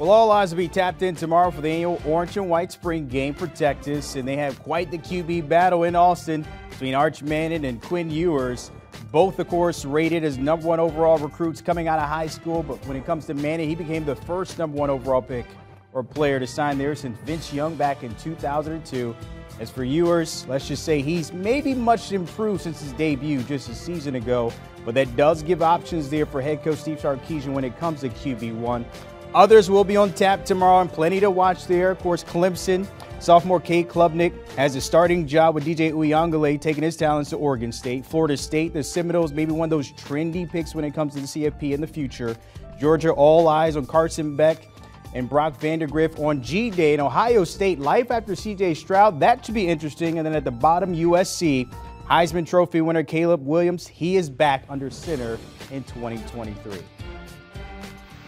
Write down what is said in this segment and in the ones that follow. Well, all eyes will be tapped in tomorrow for the annual Orange and White Spring Game for Texas, and they have quite the QB battle in Austin between Arch Manning and Quinn Ewers. Both, of course, rated as #1 overall recruits coming out of high school, but when it comes to Manning, he became the first #1 overall pick or player to sign there since Vince Young back in 2002. As for Ewers, let's just say he's maybe much improved since his debut just a season ago, but that does give options there for head coach Steve Sarkisian when it comes to QB1. Others will be on tap tomorrow and plenty to watch there. Of course, Clemson sophomore Cade Klubnik has a starting job with DJ Uyangale taking his talents to Oregon State. Florida State, the Seminoles, maybe one of those trendy picks when it comes to the CFP in the future. Georgia, all eyes on Carson Beck and Brock Vandergriff on G-Day. And Ohio State, life after CJ Stroud, that should be interesting. And then at the bottom, USC, Heisman Trophy winner Caleb Williams, he is back under center in 2023.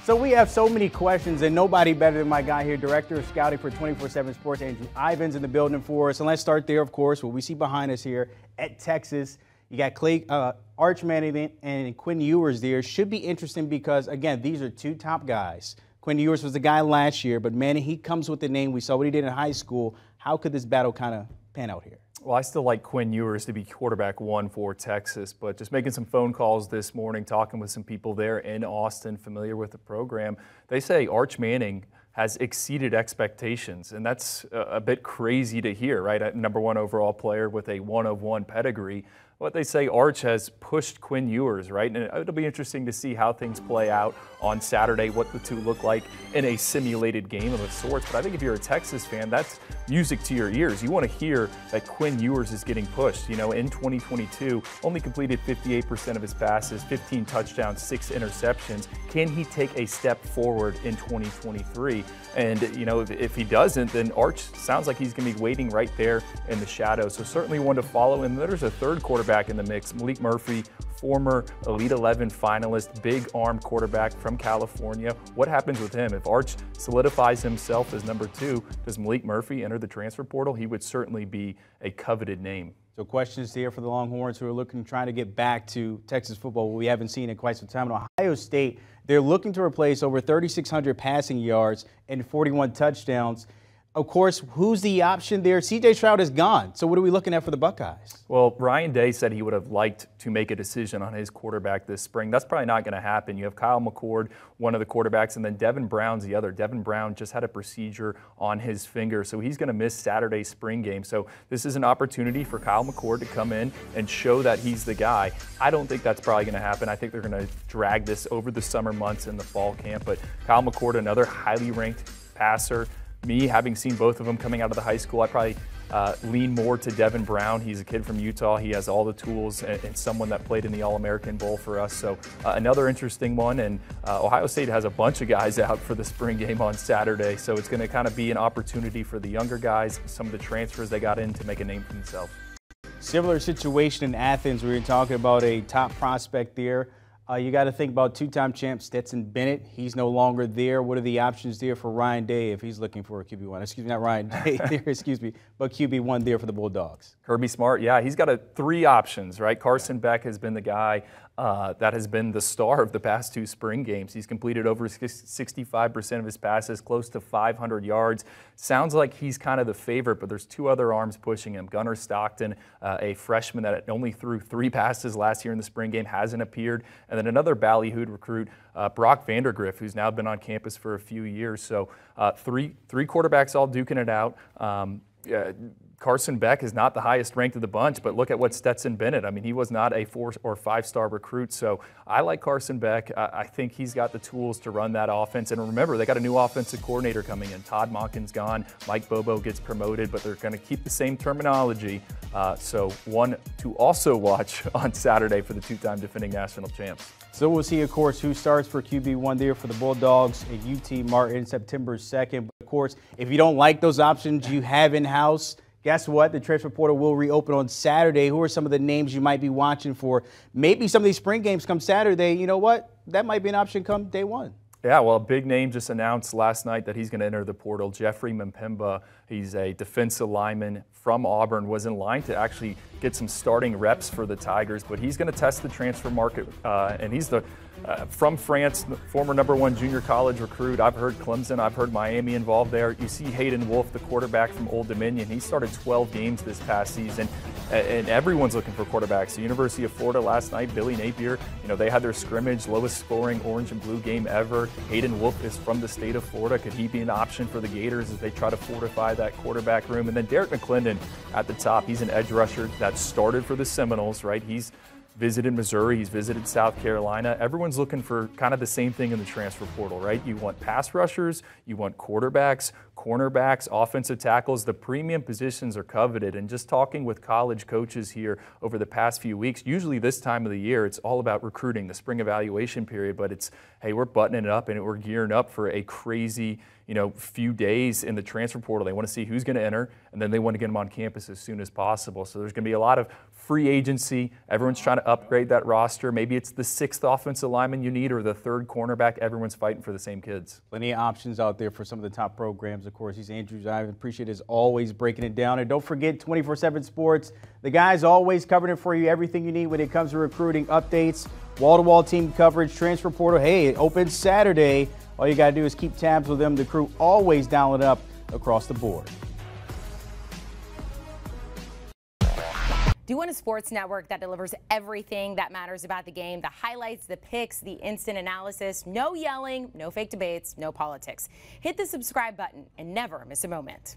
So we have so many questions, and nobody better than my guy here, Director of Scouting for 247 Sports, Andrew Ivins, in the building for us. And let's start there, of course, what we see behind us here at Texas. You got Arch Manning and Quinn Ewers there. Should be interesting because, again, these are two top guys. Quinn Ewers was the guy last year, but Manning, he comes with the name. We saw what he did in high school. How could this battle kind of pan out here? Well, I still like Quinn Ewers to be quarterback 1 for Texas, but just making some phone calls this morning, talking with some people there in Austin, familiar with the program, they say Arch Manning has exceeded expectations, and that's a bit crazy to hear, right? #1 overall player with a 101 pedigree. What they say, Arch has pushed Quinn Ewers, right? And it'll be interesting to see how things play out on Saturday, what the two look like in a simulated game of sorts. But I think if you're a Texas fan, that's music to your ears. You want to hear that Quinn Ewers is getting pushed. You know, in 2022, only completed 58% of his passes, 15 touchdowns, 6 interceptions. Can he take a step forward in 2023? And, you know, if he doesn't, then Arch sounds like he's going to be waiting right there in the shadows. So certainly one to follow. And there's a third quarterback back in the mix, Malik Murphy, former Elite 11 finalist, big arm quarterback from California. What happens with him? If Arch solidifies himself as #2, does Malik Murphy enter the transfer portal? He would certainly be a coveted name. So questions here for the Longhorns who are trying to get back to Texas football. We haven't seen in quite some time. In Ohio State, they're looking to replace over 3,600 passing yards and 41 touchdowns. Of course, who's the option there? CJ Stroud is gone. So what are we looking at for the Buckeyes? Well, Ryan Day said he would have liked to make a decision on his quarterback this spring. That's probably not going to happen. You have Kyle McCord, one of the quarterbacks, and then Devin Brown's the other. Devin Brown just had a procedure on his finger, so he's going to miss Saturday's spring game. So this is an opportunity for Kyle McCord to come in and show that he's the guy. I don't think that's probably going to happen. I think they're going to drag this over the summer months in the fall camp. But Kyle McCord, another highly ranked passer. Me, having seen both of them coming out of the high school, I probably lean more to Devin Brown. He's a kid from Utah. He has all the tools and someone that played in the All-American Bowl for us. So another interesting one. And Ohio State has a bunch of guys out for the spring game on Saturday. So it's going to kind of be an opportunity for the younger guys, some of the transfers they got in, to make a name for themselves. Similar situation in Athens. We were talking about a top prospect there. You got to think about two-time champ Stetson Bennett. He's no longer there. What are the options there for Ryan Day if he's looking for a QB1? Excuse me, not Ryan Day there, excuse me, but QB1 there for the Bulldogs. Kirby Smart, yeah, he's got three options, right? Carson Beck has been the guy that has been the star of the past two spring games. He's completed over 65% of his passes, close to 500 yards. Sounds like he's kind of the favorite, but there's two other arms pushing him. Gunner Stockton, a freshman that only threw 3 passes last year in the spring game, hasn't appeared. And then another ballyhooed recruit, Brock Vandergriff, who's now been on campus for a few years. So three quarterbacks all duking it out. Carson Beck is not the highest ranked of the bunch, but look at what Stetson Bennett. I mean, he was not a 4- or 5-star recruit, so I like Carson Beck. I think he's got the tools to run that offense. And remember, they got a new offensive coordinator coming in. Todd Monken's gone. Mike Bobo gets promoted, but they're going to keep the same terminology. So one to also watch on Saturday for the two-time defending national champs. So we'll see, of course, who starts for QB1 there for the Bulldogs at UT Martin September 2nd. But of course, if you don't like those options you have in-house, guess what? The transfer portal will reopen on Saturday. Who are some of the names you might be watching for? Maybe some of these spring games come Saturday. You know what? That might be an option come day 1. Yeah, well, a big name just announced last night that he's going to enter the portal. Jeffrey Mpemba, he's a defensive lineman from Auburn, was in line to actually get some starting reps for the Tigers, but he's going to test the transfer market, and he's the from France, former #1 junior college recruit. I've heard Clemson, I've heard Miami involved there. You see Hayden Wolf, the quarterback from Old Dominion. He started 12 games this past season, and everyone's looking for quarterbacks. The University of Florida last night, Billy Napier, you know, they had their scrimmage, lowest scoring orange and blue game ever. Hayden Wolf is from the state of Florida. Could he be an option for the Gators as they try to fortify that quarterback room? And then Derek McClendon at the top. He's an edge rusher that started for the Seminoles, right? He's visited Missouri. He's visited South Carolina. Everyone's looking for kind of the same thing in the transfer portal, right? You want pass rushers. You want quarterbacks, cornerbacks, offensive tackles. The premium positions are coveted. And just talking with college coaches here over the past few weeks, usually this time of the year, it's all about recruiting, the spring evaluation period. But it's, hey, we're buttoning it up and we're gearing up for a crazy, you know, few days in the transfer portal. They want to see who's going to enter, and then they want to get them on campus as soon as possible. So there's going to be a lot of free agency. Everyone's trying to upgrade that roster. Maybe it's the 6th offensive lineman you need or the 3rd cornerback. Everyone's fighting for the same kids. Plenty of options out there for some of the top programs, of course. He's Andrew Ivins. Appreciate as always breaking it down. And don't forget 247 Sports. The guy's always covering it for you. Everything you need when it comes to recruiting updates, wall-to-wall team coverage, transfer portal. Hey, it opens Saturday. All you got to do is keep tabs with them. The crew always dialing up across the board. Do you want a sports network that delivers everything that matters about the game? The highlights, the picks, the instant analysis, no yelling, no fake debates, no politics. Hit the subscribe button and never miss a moment.